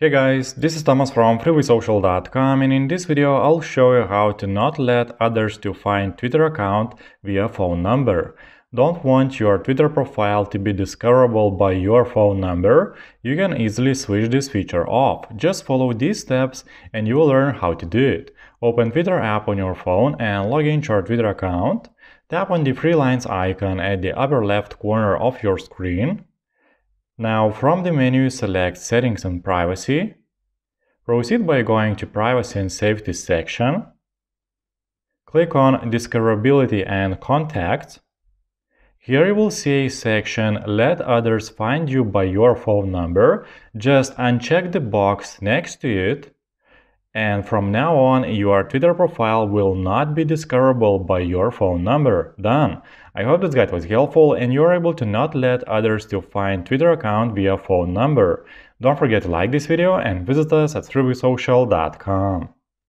Hey guys, this is Thomas from FreewaySocial.com, and in this video I'll show you how to not let others to find Twitter account via phone number. Don't want your Twitter profile to be discoverable by your phone number? You can easily switch this feature off. Just follow these steps and you will learn how to do it. Open Twitter app on your phone and log in to your Twitter account. Tap on the three lines icon at the upper left corner of your screen. Now from the menu select Settings and Privacy. Proceed by going to Privacy and Safety section. Click on Discoverability and Contacts. Here you will see a section Let others find you by your phone number. Just uncheck the box next to it. And from now on, your Twitter profile will not be discoverable by your phone number. Done! I hope this guide was helpful and you are able to not let others to find Twitter account via phone number. Don't forget to like this video and visit us at FreewaySocial.com.